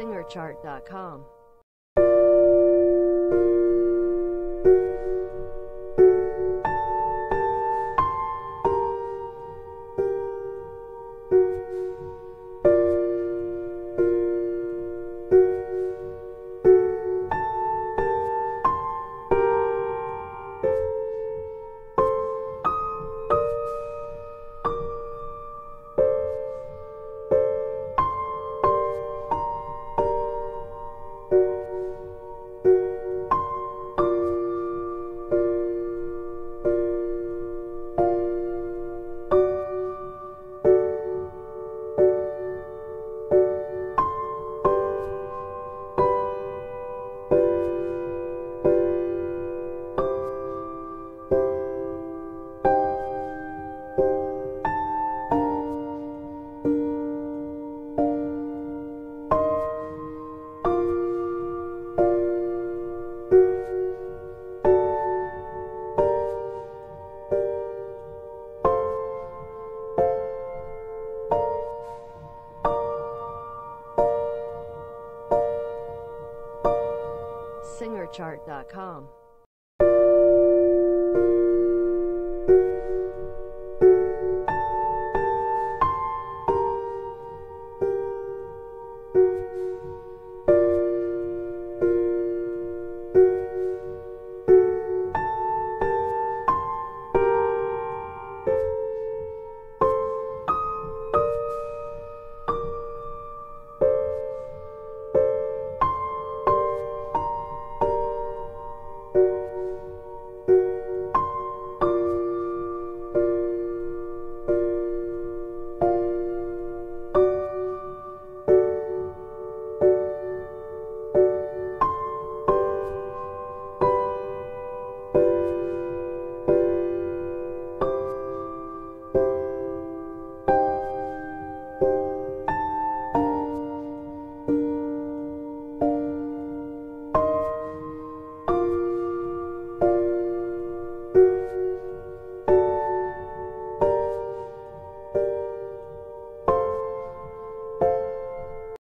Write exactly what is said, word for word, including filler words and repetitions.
singer chart dot com. singer chart dot com.